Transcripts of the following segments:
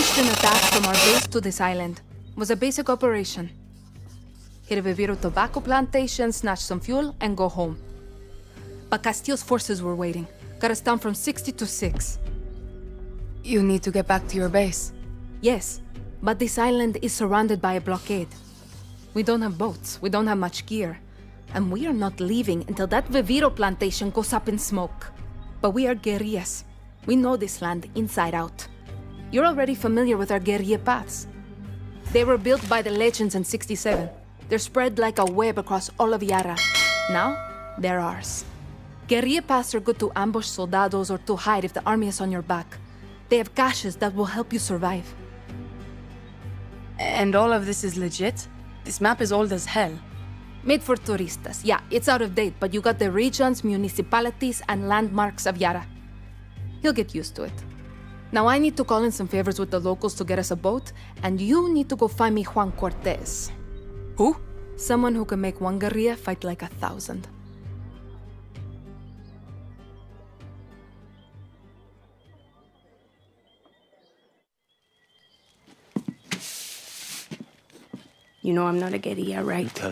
launched an attack from our base to this island. It was a basic operation. Hit a Vivero tobacco plantation, snatch some fuel, and go home. But Castillo's forces were waiting. Got us down from 60 to 6. You need to get back to your base. Yes, but this island is surrounded by a blockade. We don't have boats, we don't have much gear. And we are not leaving until that Vivero plantation goes up in smoke. But we are guerrillas. We know this land inside out. You're already familiar with our guerrilla paths. They were built by the legends in 67. They're spread like a web across all of Yara. Now, they're ours. Guerrilla paths are good to ambush soldados or to hide if the army is on your back. They have caches that will help you survive. And all of this is legit? This map is old as hell. Made for touristas. Yeah, it's out of date, but you got the regions, municipalities, and landmarks of Yara. You'll get used to it. Now I need to call in some favors with the locals to get us a boat, and you need to go find me Juan Cortez. Who? Someone who can make one guerrilla fight like 1,000. You know I'm not a guerrilla, right?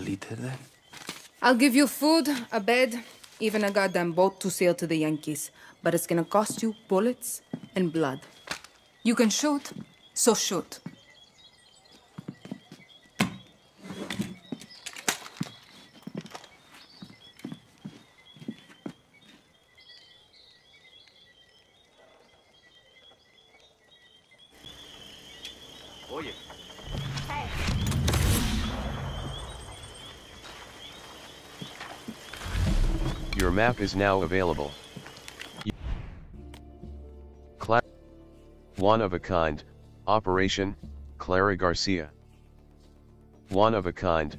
I'll give you food, a bed, even a goddamn boat to sail to the Yankees. But it's gonna cost you bullets and blood. You can shoot, so shoot. Your map is now available. One of a kind, Operation, Clara Garcia. One of a kind.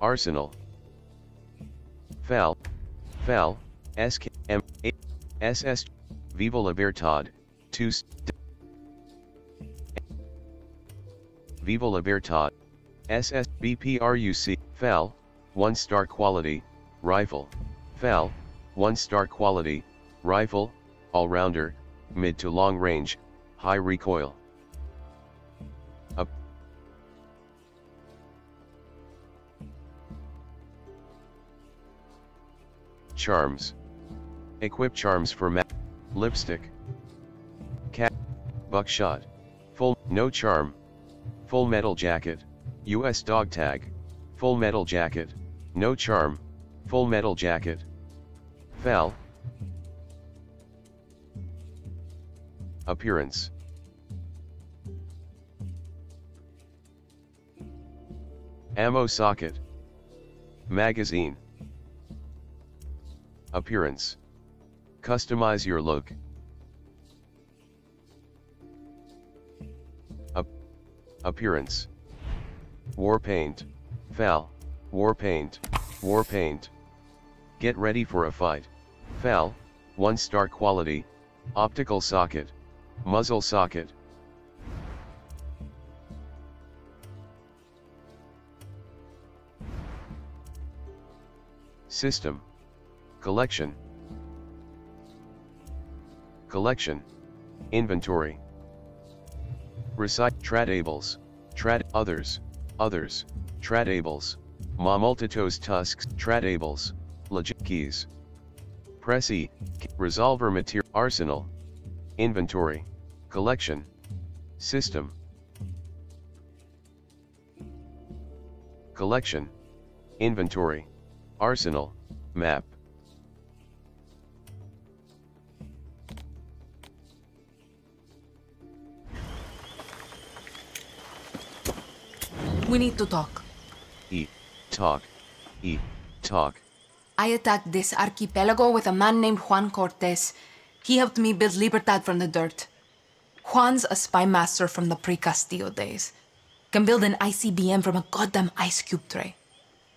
Arsenal. Fal, SKM, SS, Viva Libertad, 2, Viva Libertad. SSBPRUC, FAL, 1-star quality, rifle, FAL, 1-star quality, rifle, all-rounder, mid to long range, high recoil. Charms. Equip charms for map, lipstick, cat, buckshot, full, no charm, full metal jacket. U.S. dog tag, full metal jacket, no charm, full metal jacket, FAL. Appearance. Ammo socket. Magazine. Appearance. Customize your look. Appearance. War paint, FAL, war paint, war paint. Get ready for a fight, FAL, 1-star quality, optical socket, muzzle socket. System. Collection. Collection. Inventory. Recite tradables, trad others. Others, tradables, ma multitos tusks, tradables, legit keys, pressy, resolver material, arsenal, inventory, collection, system, collection, inventory, arsenal, map, We need to talk. Talk. I attacked this archipelago with a man named Juan Cortez. He helped me build Libertad from the dirt. Juan's a spy master from the pre-Castillo days. Can build an ICBM from a goddamn ice cube tray.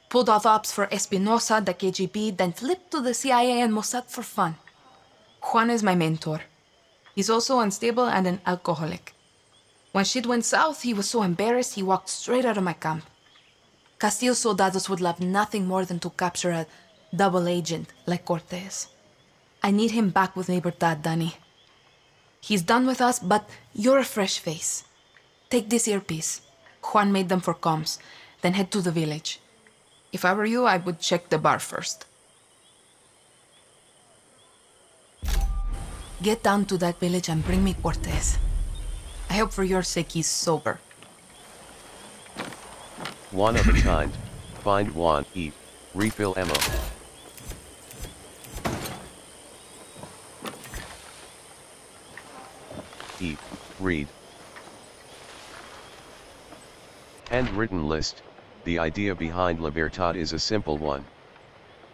Pulled off ops for Espinosa, the KGB, then flipped to the CIA and Mossad for fun. Juan is my mentor. He's also unstable and an alcoholic. When shit went south, he was so embarrassed he walked straight out of my camp. Castillo's soldados would love nothing more than to capture a double agent like Cortez. I need him back with Libertad, Dani. He's done with us, but you're a fresh face. Take this earpiece. Juan made them for comms, then head to the village. If I were you, I would check the bar first. Get down to that village and bring me Cortez. I hope for your sake he's sober. One of a kind. Find one, eat, refill ammo. Eat, read. Handwritten list. The idea behind Libertad is a simple one.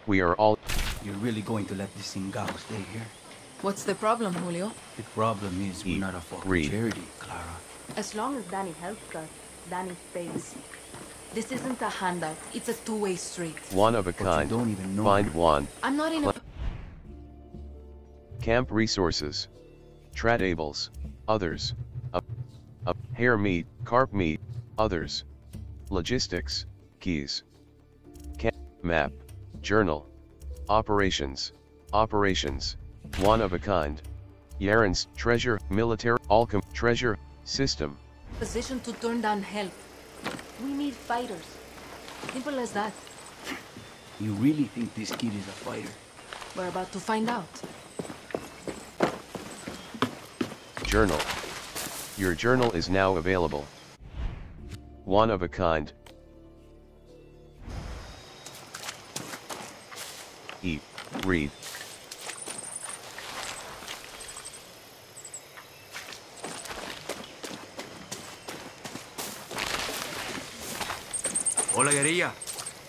We are all... You're really going to let this thing go stay here? What's the problem, Julio? The problem is we're not a fucking charity, Clara. As long as Dani helps us, Dani stays. This isn't a handout, it's a two-way street. One of a kind. But you don't even know Find one. I'm not in a... Camp resources. Tradables. Others. Hair meat, carp meat. Others. Logistics. Keys. Camp. Map. Journal. Operations. Operations. One of a kind. Yaren's treasure. Military. Alchem. Treasure. System. Position to turn down help. We need fighters. Simple as that. You really think this kid is a fighter? We're about to find out. Journal. Your journal is now available. One of a kind. Eat. Read. Hola, guerrilla.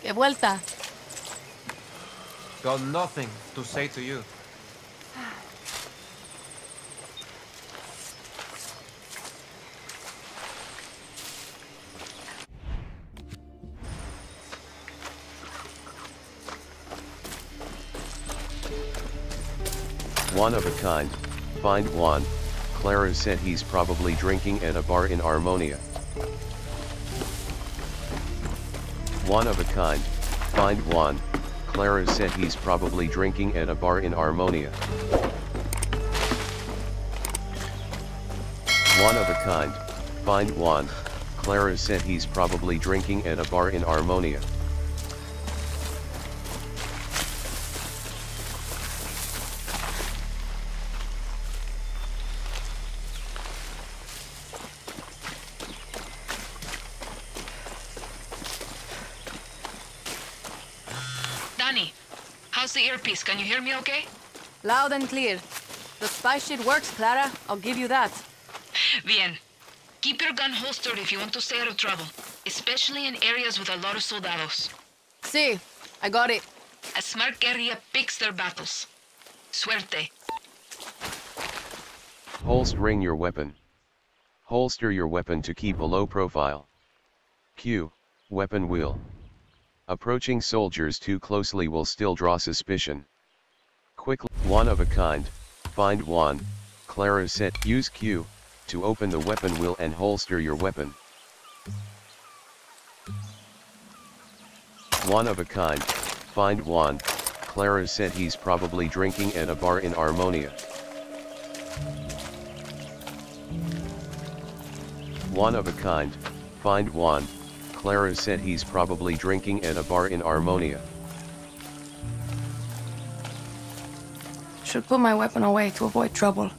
Que vuelta. Got nothing to say to you. One of a kind. Find one. Clara said he's probably drinking at a bar in Armonia. One of a kind. Find one. Clara said he's probably drinking at a bar in Armonia. One of a kind. Find one. Clara said he's probably drinking at a bar in Armonia. Earpiece, can you hear me okay? Loud and clear. The spy shit works, Clara. I'll give you that. Bien. Keep your gun holstered if you want to stay out of trouble, especially in areas with a lot of soldados. Sí, I got it. A smart guerrilla picks their battles. Suerte. Holstering your weapon. Holster your weapon to keep a low profile. Q. Weapon wheel. Approaching soldiers too closely will still draw suspicion. Quickly. One of a kind. Find one. Clara said use Q to open the weapon wheel and holster your weapon. One of a kind. Find one. Clara said he's probably drinking at a bar in Armonia. One of a kind. Find one. Clara said he's probably drinking at a bar in Armonia. Should put my weapon away to avoid trouble.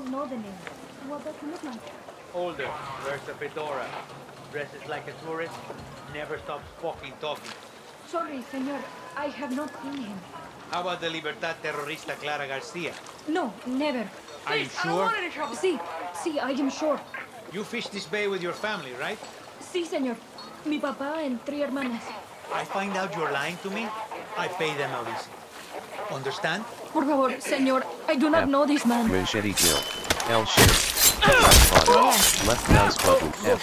don't know the name. What does he look like? Older, wears a fedora, dresses like a tourist, never stops fucking talking. Sorry, senor. I have not seen him. How about the Libertad terrorista Clara Garcia? No, never. Are you sure? I don't want any trouble. Sí, I am sure. You fish this bay with your family, right? Sí, senor. Mi papá and three hermanas. I find out you're lying to me, I pay them a visit. Understand? Por favor, señor. I do not know this man. Machete kill. L shift. Right body. Left mouse button. F.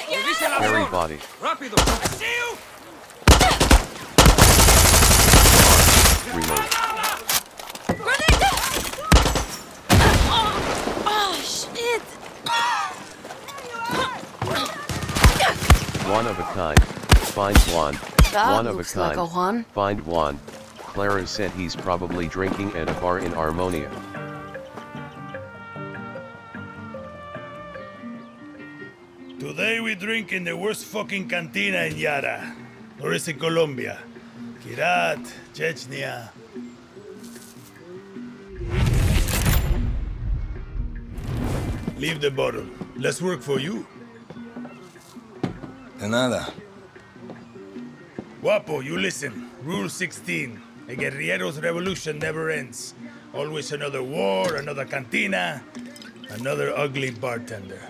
Very body. Rapido. I see you. Reload. Grenade! Oh shit! One of a kind. Find one. That one looks of a kind. Like a Juan. Find one. Clara said he's probably drinking at a bar in Armonia. Today we drink in the worst fucking cantina in Yara, northeast in Colombia. Kirat, Chechnya. Leave the bottle. Let's work for you. De nada. Guapo, you listen. Rule 16. A guerrillero's revolution never ends. Always another war, another cantina, another ugly bartender.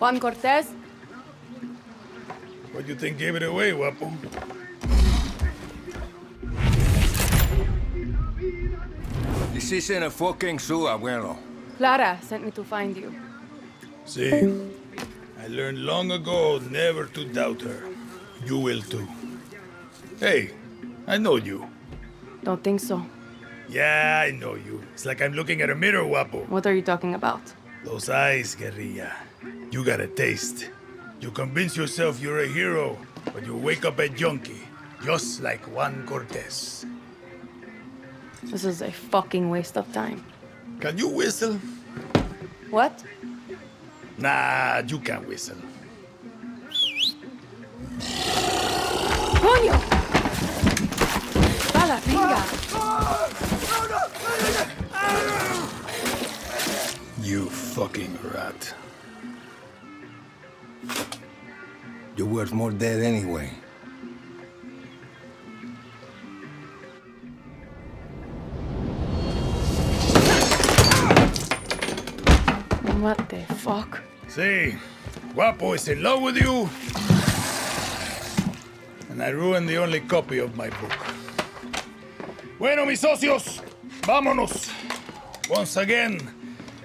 Juan Cortez? What do you think gave it away, Guapo? This isn't a fucking zoo, abuelo. Clara sent me to find you. See? I learned long ago never to doubt her. You will too. Hey, I know you. Don't think so. Yeah, I know you. It's like I'm looking at a mirror, Guapo. What are you talking about? Those eyes, guerrilla. You got a taste. You convince yourself you're a hero, but you wake up a junkie, just like Juan Cortez. This is a fucking waste of time. Can you whistle? What? Nah, you can't whistle. Coño! Bala, venga! You fucking rat. You're worth more dead anyway. What the fuck? See, Guapo is in love with you. And I ruined the only copy of my book. Bueno, mis socios, vámonos. Once again,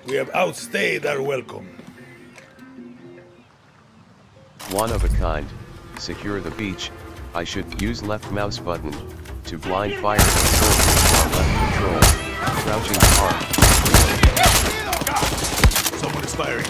we have outstayed our welcome. One of a kind. Secure the beach. I should use left mouse button to blind fire control. Left control. Crouching hard. Someone is firing.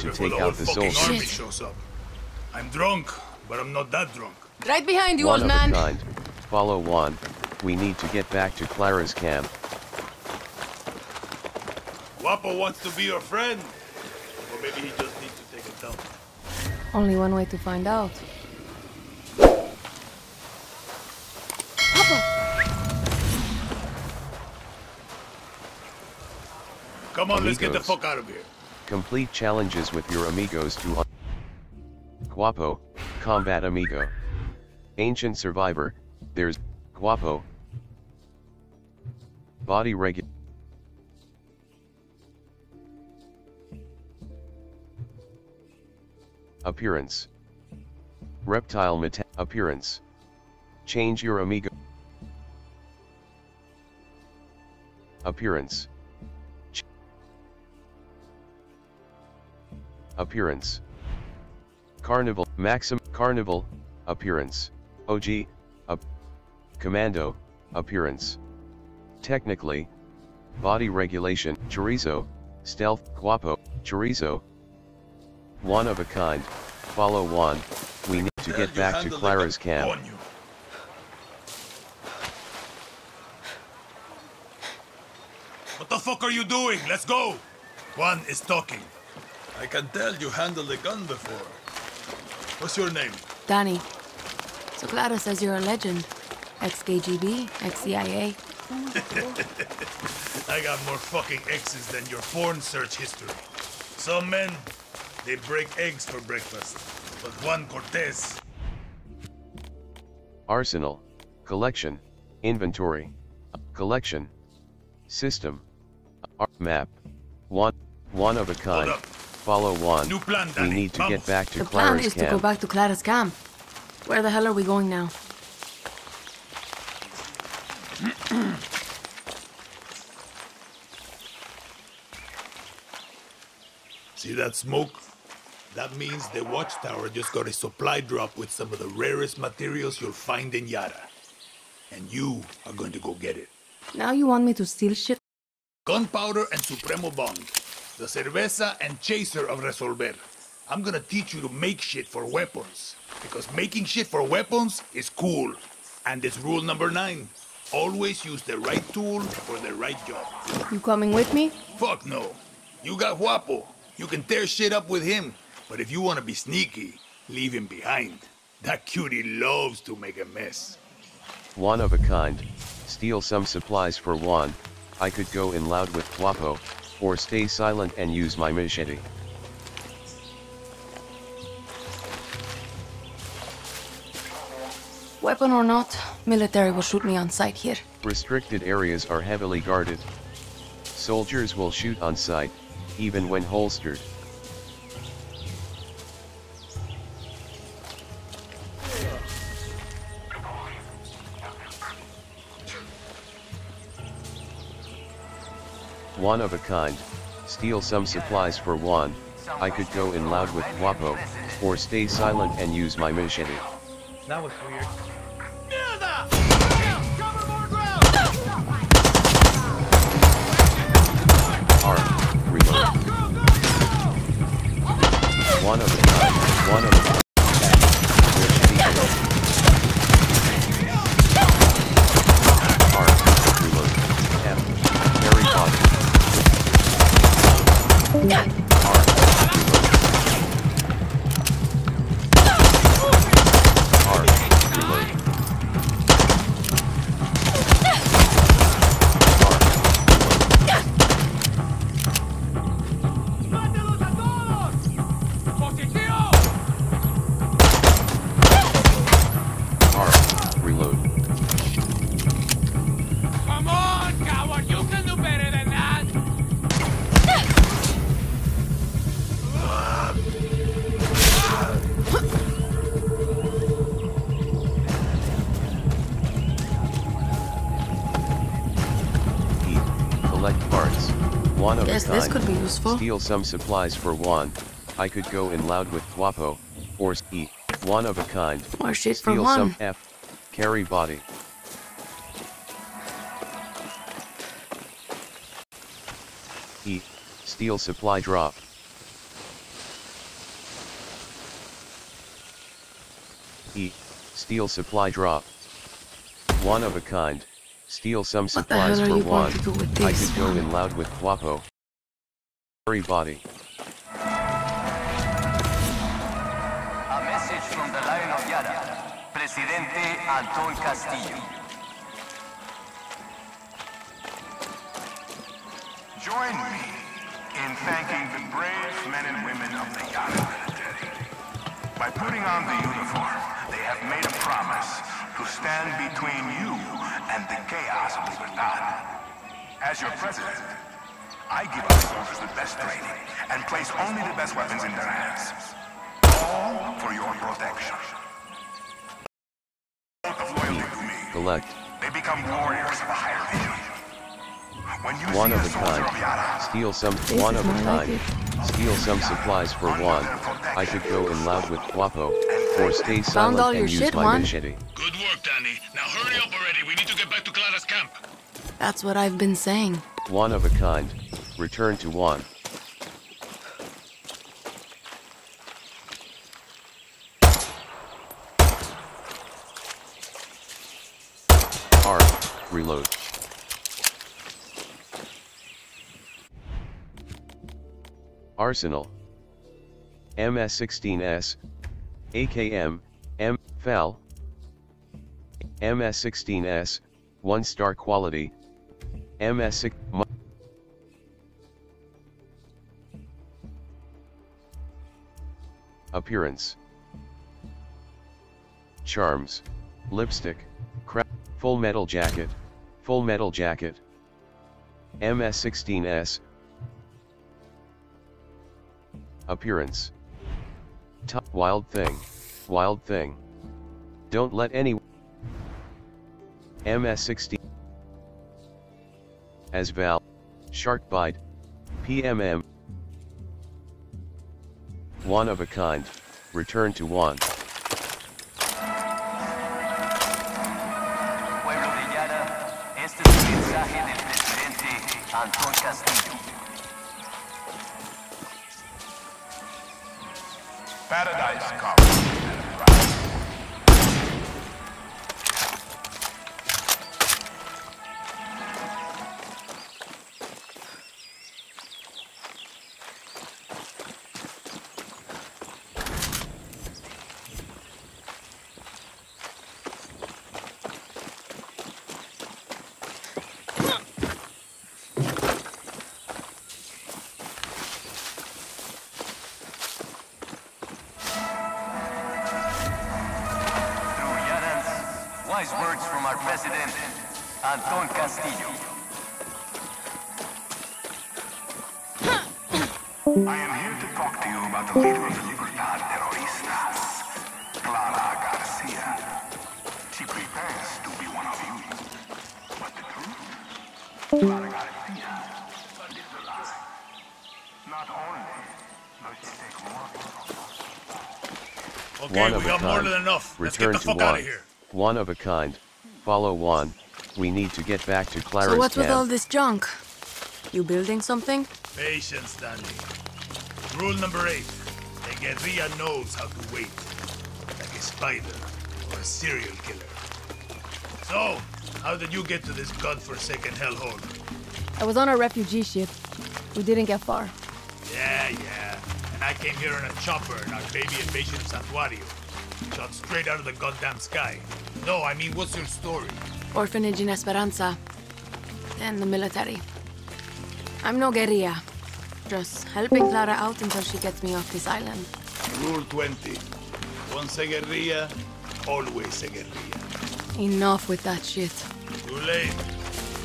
To take out the soldiers. I'm drunk, but I'm not that drunk. Right behind you, old man. One of a kind. Follow Juan. We need to get back to Clara's camp. Guapo wants to be your friend. Or maybe he just needs to take it down. Only one way to find out. Guapo! Come on, amigos. Let's get the fuck out of here. Complete challenges with your amigos to Guapo, combat amigo. Ancient survivor, there's Guapo. Body regular. Appearance. Reptile metal appearance. Change your amigo appearance. Appearance. Carnival maxim carnival appearance. OG commando appearance. Technically, body regulation chorizo stealth guapo chorizo. One of a kind. Follow Juan. We need to get back to Clara's camp. What the fuck are you doing? Let's go! Juan is talking. I can tell you handled a gun before. What's your name? Dani. So Clara says you're a legend. Ex-KGB, ex-CIA. I got more fucking exes than your foreign search history. Some men, they break eggs for breakfast. But Juan Cortez... Arsenal. Collection. Inventory. Collection. System. Map. One of a kind. Follow Juan. New plan, Danny. We need to get back to Clara's camp. The plan is to go back to Clara's camp. Where the hell are we going now? See that smoke? That means the watchtower just got a supply drop with some of the rarest materials you'll find in Yara. And you are going to go get it. Now you want me to steal shit? Gunpowder and Supremo Bomb. The Cerveza and Chaser of Resolver. I'm gonna teach you to make shit for weapons. Because making shit for weapons is cool. And it's rule number 9. Always use the right tool for the right job. You coming with me? Fuck no. You got Guapo. You can tear shit up with him. But if you want to be sneaky, leave him behind. That cutie loves to make a mess. One of a kind. Steal some supplies for Juan. I could go in loud with Guapo, or stay silent and use my machete. Weapon or not, military will shoot me on sight here. Restricted areas are heavily guarded. Soldiers will shoot on sight, even when holstered. One of a kind. Steal some supplies for Juan. I could go in loud with Guapo, or stay silent and use my machete. That was weird. Cover more ground! Arm. Reload. One of a kind. One of a kind. This could be useful. Steal some supplies for Juan. I could go in loud with Guapo, or E. One of a kind. More shit for Juan. Steal some F. Carry body. E. Steal supply drop. E. Steal supply drop. One of a kind. Steal some supplies for Juan. I could go in loud with Guapo. Everybody. A message from the Lion of Yara, Presidente Anton Castillo. Join me in thanking the brave men and women of the Yara military. By putting on the uniform, they have made a promise to stand between you and the chaos of Libertad. As your president, I give our soldiers the best training and place only the best weapons in their hands. All for your protection. collect. They become warriors of a higher vision. When you one of a kind. Steal some. One of a kind. Steal some supplies for Juan. I should go in loud with Guapo, or stay silent and use my machete. Good work, Danny. Now hurry up already. We need to get back to Clara's camp. That's what I've been saying. One of a kind. Return to Juan. Reload. Arsenal. MS-16S, AKM, M, FAL. MS-16S, 1-star quality. MS-6, Appearance. Charms. Lipstick. Crap. Full metal jacket. Full metal jacket. MS-16S. Appearance. Top. Wild thing. Wild thing. Don't let any. MS-16. As Val. Shark bite. PMM. One of a kind. Return to one. Anton Castillo. Paradise comes. Words from our president, Anton Castillo. I am here to talk to you about the leader of the Libertad terroristas, Clara Garcia. She prepares to be one of you. But the truth? Clara Garcia is a lie. Not only does she take more from us. Okay, we got more than enough. Let's get the fuck out of here. One of a kind. Follow Juan. We need to get back to Clara's camp. So what's with all this junk? You building something? Patience, Danny. Rule number 8. The guerrilla knows how to wait. Like a spider or a serial killer. So, how did you get to this godforsaken hellhole? I was on a refugee ship. We didn't get far. Yeah. And I came here on a chopper in our baby invasion of Santuario. Shot straight out of the goddamn sky. No, I mean, what's your story? Orphanage in Esperanza. And the military. I'm no guerrilla. Just helping Clara out until she gets me off this island. Rule 20. Once a guerrilla, always a guerrilla. Enough with that shit. Too late.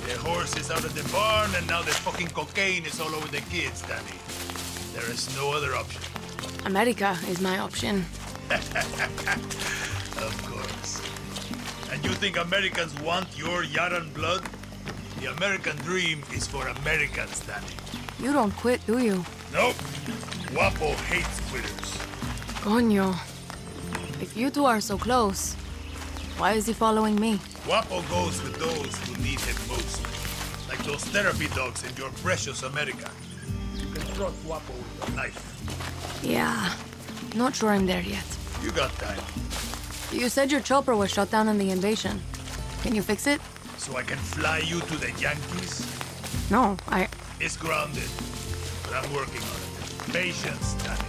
The horse is out of the barn and now the fucking cocaine is all over the kids, Danny. There is no other option. America is my option. Of course. And you think Americans want your Yaran blood? The American dream is for Americans, Danny. You don't quit, do you? Nope. Guapo hates quitters. Coño. If you two are so close, why is he following me? Guapo goes with those who need him most. Like those therapy dogs in your precious America. You can trust Guapo with your life. Yeah. Not sure I'm there yet. You got time. You said your chopper was shot down in the invasion. Can you fix it? So I can fly you to the Yankees? No, I... It's grounded, but I'm working on it. Patience, Danny.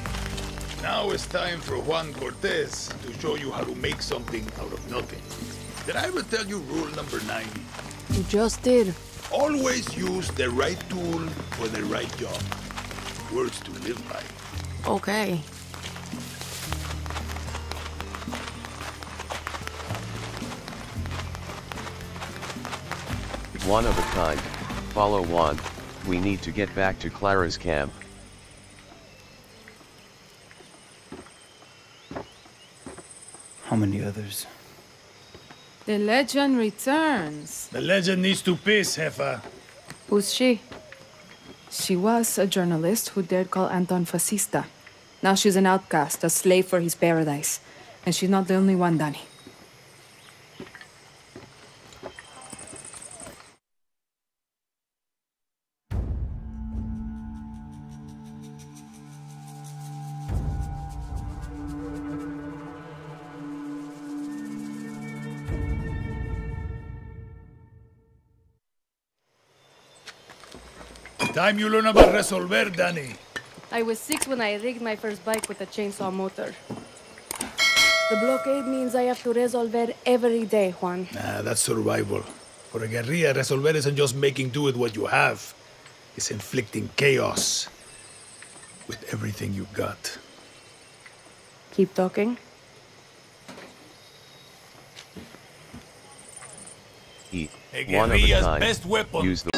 Now it's time for Juan Cortez to show you how to make something out of nothing. Did I ever tell you rule number 9? You just did. Always use the right tool for the right job. Words to live by. Okay. One of a kind. Follow Juan. We need to get back to Clara's camp. How many others? The legend returns. The legend needs to piss, Heffa. Who's she? She was a journalist who dared call Anton fascista. Now she's an outcast, a slave for his paradise. And she's not the only one, Dani. Time you learn about Resolver, Dani. I was 6 when I rigged my first bike with a chainsaw motor. The blockade means I have to Resolver every day, Juan. Nah, that's survival. For a guerrilla, Resolver isn't just making do with what you have. It's inflicting chaos with everything you've got. Keep talking. Hey, guerrilla's best weapon. Use the